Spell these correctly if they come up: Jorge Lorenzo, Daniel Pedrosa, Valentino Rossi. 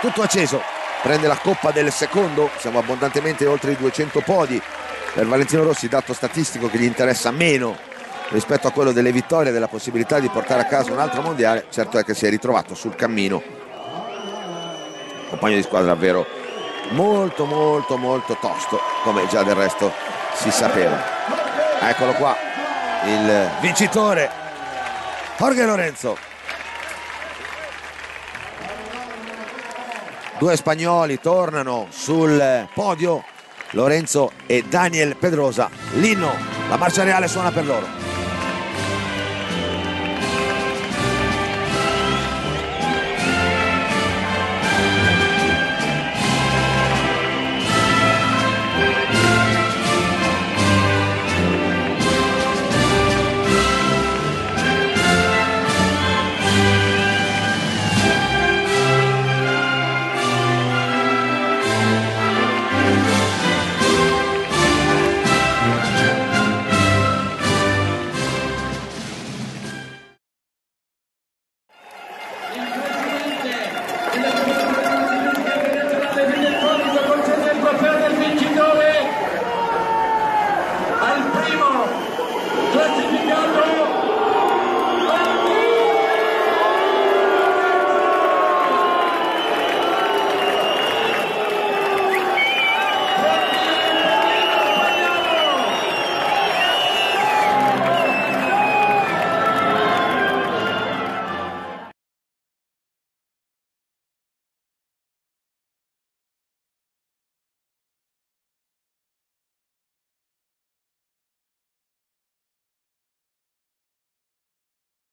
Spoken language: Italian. Tutto acceso, prende la coppa del secondo, siamo abbondantemente oltre i 200 podi per Valentino Rossi, dato statistico che gli interessa meno rispetto a quello delle vittorie, della possibilità di portare a casa un altro mondiale. Certo è che si è ritrovato sul cammino un compagno di squadra davvero molto tosto, come già del resto si sapeva. Eccolo qua il vincitore, Jorge Lorenzo. Due spagnoli tornano sul podio, Lorenzo e Daniel Pedrosa. L'inno, la marcia reale suona per loro.